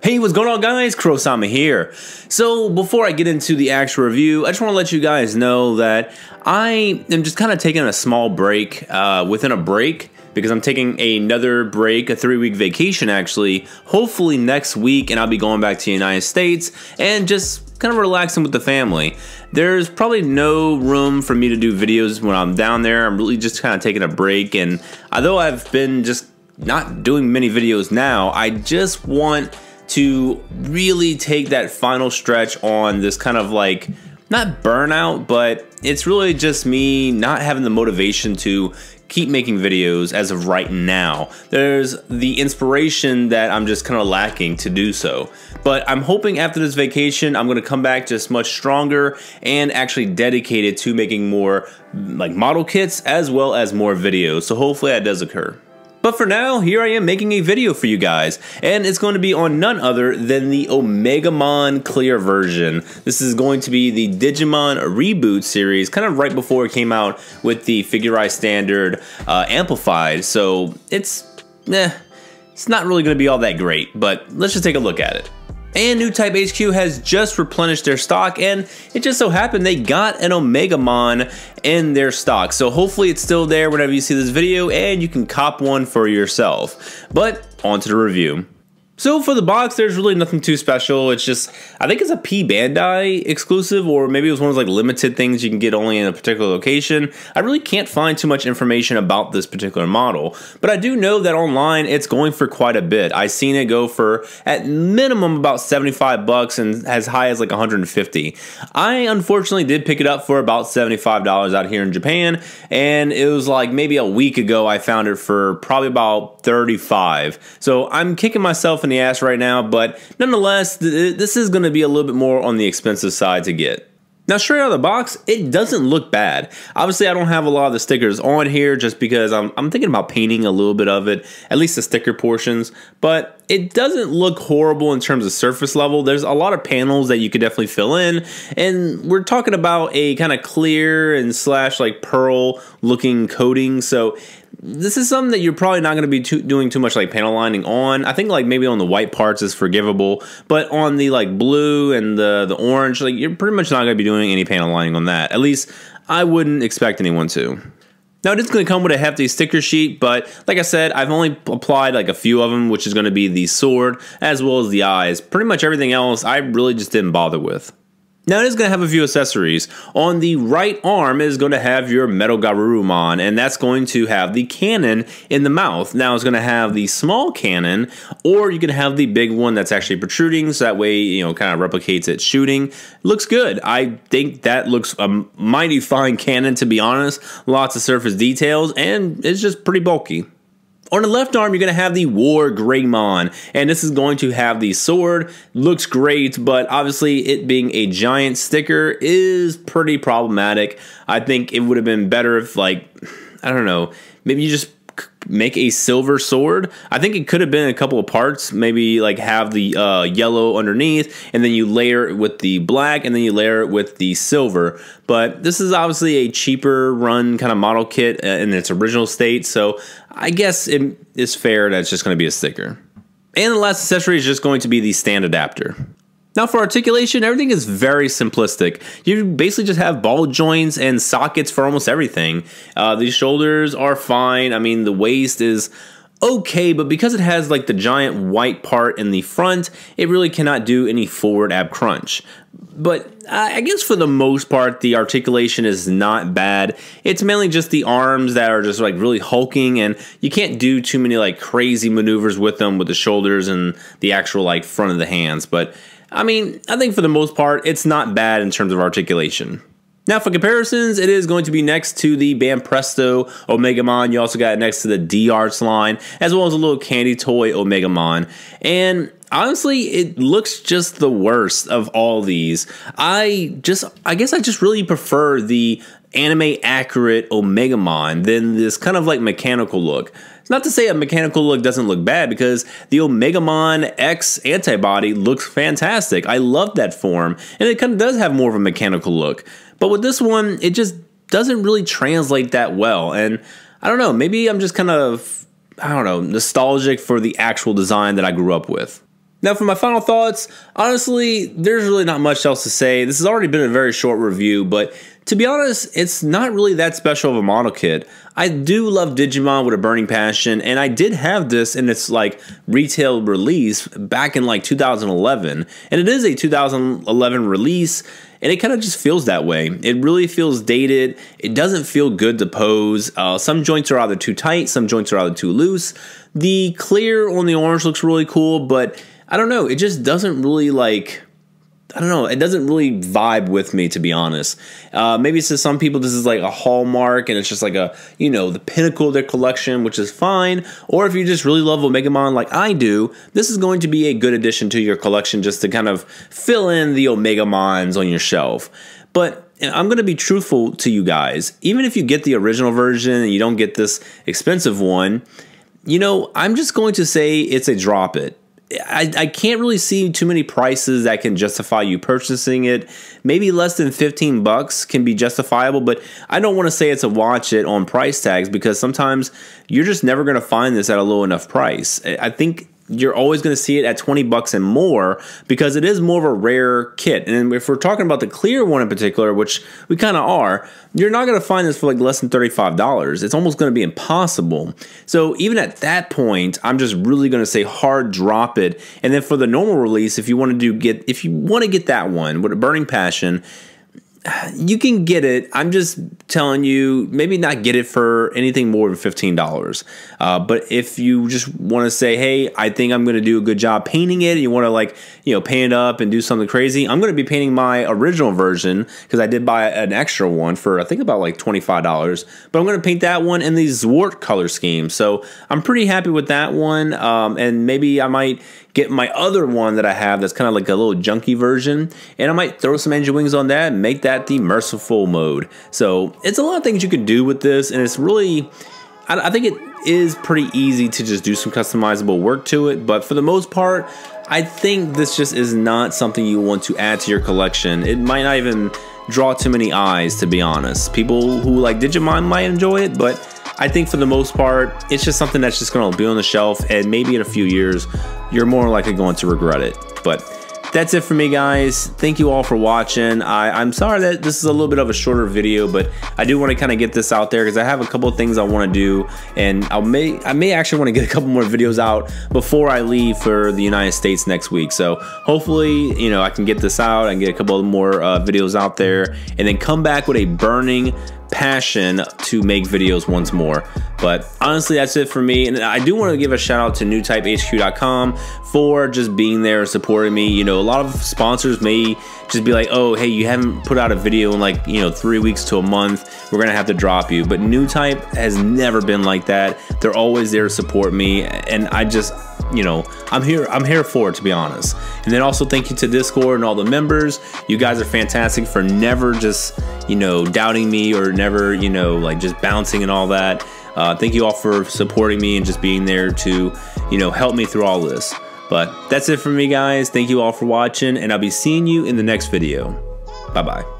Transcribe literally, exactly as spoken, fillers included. Hey, what's going on, guys? Krowsama here. So before I get into the actual review, I just want to let you guys know that I am just kind of taking a small break uh, within a break because I'm taking another break, a three-week vacation actually, hopefully next week, and I'll be going back to the United States and just kind of relaxing with the family. There's probably no room for me to do videos when I'm down there. I'm really just kind of taking a break, and although I've been just not doing many videos now, I just want to really take that final stretch on this kind of like, not burnout, but it's really just me not having the motivation to keep making videos as of right now. There's the inspiration that I'm just kind of lacking to do so. But I'm hoping after this vacation, I'm gonna come back just much stronger and actually dedicated to making more like model kits as well as more videos. So hopefully that does occur. But for now, here I am making a video for you guys, and it's going to be on none other than the Omegamon Clear version. This is going to be the Digimon Reboot series, kind of right before it came out with the FiguRise standard uh, Amplified, so it's, eh, it's not really going to be all that great, but let's just take a look at it. And NewtypeHQ has just replenished their stock, and it just so happened they got an Omegamon in their stock. So hopefully it's still there whenever you see this video and you can cop one for yourself. But on to the review. So for the box, there's really nothing too special. It's just, I think it's a P. Bandai exclusive, or maybe it was one of those like limited things you can get only in a particular location. I really can't find too much information about this particular model, but I do know that online it's going for quite a bit. I've seen it go for at minimum about seventy-five bucks and as high as like one hundred fifty. I unfortunately did pick it up for about seventy-five dollars out here in Japan, and it was like maybe a week ago I found it for probably about thirty-five. So I'm kicking myself in the ass right now, but nonetheless th this is going to be a little bit more on the expensive side to get. Now, straight out of the box, it doesn't look bad. Obviously I don't have a lot of the stickers on here just because I'm, I'm thinking about painting a little bit of it, at least the sticker portions, but it doesn't look horrible in terms of surface level. There's a lot of panels that you could definitely fill in, and we're talking about a kind of clear and slash like pearl looking coating, so this is something that you're probably not going to be too, doing too much like panel lining on. I think like maybe on the white parts is forgivable, but on the like blue and the, the orange, like you're pretty much not going to be doing any panel lining on that. At least I wouldn't expect anyone to. Now, it is going to come with a hefty sticker sheet, but like I said, I've only applied like a few of them, which is going to be the sword as well as the eyes. Pretty much everything else I really just didn't bother with. Now, it is going to have a few accessories. On the right arm is going to have your Metal Garurumon, and that's going to have the cannon in the mouth. Now, it's going to have the small cannon, or you can have the big one that's actually protruding, so that way, you know, kind of replicates its shooting. Looks good. I think that looks a mighty fine cannon, to be honest. Lots of surface details, and it's just pretty bulky. On the left arm, you're going to have the War Greymon, and this is going to have the sword. Looks great, but obviously it being a giant sticker is pretty problematic. I think it would have been better if, like, I don't know, maybe you just make a silver sword. I think it could have been a couple of parts, maybe like have the uh, yellow underneath, and then you layer it with the black, and then you layer it with the silver. But this is obviously a cheaper run kind of model kit in its original state, so I guess it is fair that it's just going to be a sticker. And the last accessory is just going to be the stand adapter. Now, for articulation, everything is very simplistic. You basically just have ball joints and sockets for almost everything. Uh, the shoulders are fine. I mean, the waist is okay, but because it has like the giant white part in the front, it really cannot do any forward ab crunch. But I guess for the most part, the articulation is not bad. It's mainly just the arms that are just like really hulking, and you can't do too many like crazy maneuvers with them with the shoulders and the actual like front of the hands. But I mean, I think for the most part, it's not bad in terms of articulation. Now, for comparisons, it is going to be next to the Banpresto Omegamon. You also got it next to the D Arts line, as well as a little candy toy Omegamon. And honestly, it looks just the worst of all these. I just, I guess I just really prefer the anime accurate Omegamon than this kind of like mechanical look. It's not to say a mechanical look doesn't look bad, because the Omegamon X Antibody looks fantastic. I love that form, and it kind of does have more of a mechanical look. But with this one, it just doesn't really translate that well. And I don't know, maybe I'm just kind of, I don't know, nostalgic for the actual design that I grew up with. Now for my final thoughts, honestly, there's really not much else to say. This has already been a very short review, but to be honest, it's not really that special of a model kit. I do love Digimon with a burning passion, and I did have this in its like retail release back in like two thousand eleven, and it is a two thousand eleven release, and it kind of just feels that way. It really feels dated. It doesn't feel good to pose. Uh, some joints are either too tight, some joints are either too loose. The clear on the orange looks really cool, but I don't know, it just doesn't really like, I don't know, it doesn't really vibe with me, to be honest. Uh, maybe to some people this is like a hallmark and it's just like a, you know, the pinnacle of their collection, which is fine. Or if you just really love Omegamon like I do, this is going to be a good addition to your collection just to kind of fill in the Omegamons on your shelf. But and I'm going to be truthful to you guys, even if you get the original version and you don't get this expensive one, you know, I'm just going to say it's a drop it. I, I can't really see too many prices that can justify you purchasing it. Maybe less than fifteen bucks can be justifiable, but I don't want to say it's a watch it on price tags because sometimes you're just never going to find this at a low enough price. I think you're always going to see it at twenty bucks and more because it is more of a rare kit. And if we're talking about the clear one in particular, which we kind of are, you're not going to find this for like less than thirty-five dollars. It's almost going to be impossible. So even at that point, I'm just really going to say hard drop it. And then for the normal release, if you want to do get, if you want to get that one with a burning passion, you can get it. I'm just telling you, maybe not get it for anything more than fifteen dollars. Uh, but if you just want to say, hey, I think I'm going to do a good job painting it, and you want to like, you know, paint it up and do something crazy, I'm going to be painting my original version because I did buy an extra one for I think about like twenty-five dollars. But I'm going to paint that one in the Zwart color scheme. So I'm pretty happy with that one. Um, and maybe I might get my other one that I have that's kind of like a little junky version, and I might throw some engine wings on that and make that the merciful mode. So it's a lot of things you can do with this, and it's really, I, I think it is pretty easy to just do some customizable work to it, but for the most part, I think this just is not something you want to add to your collection. It might not even draw too many eyes, to be honest. People who like Digimon might enjoy it, but I think for the most part, it's just something that's just gonna be on the shelf, and maybe in a few years, you're more likely going to regret it. But that's it for me, guys. Thank you all for watching. I, I'm sorry that this is a little bit of a shorter video, but I do want to kind of get this out there because I have a couple of things I want to do, and I may I may actually want to get a couple more videos out before I leave for the United States next week. So hopefully, you know, I can get this out and get a couple of more uh, videos out there, and then come back with a burning passion to make videos once more. But honestly, that's it for me, and I do want to give a shout out to New Type H Q dot com for just being there and supporting me. You know, a lot of sponsors may just be like, oh, hey, you haven't put out a video in like, you know, three weeks to a month, we're gonna have to drop you. But Newtype has never been like that. They're always there to support me, and I just, you know, I'm here I'm here for it, to be honest. And then also thank you to Discord and all the members. You guys are fantastic for never just, you know, doubting me or never, you know, like just bouncing and all that. Uh, thank you all for supporting me and just being there to, you know, help me through all this. But that's it for me, guys. Thank you all for watching, and I'll be seeing you in the next video. Bye-bye.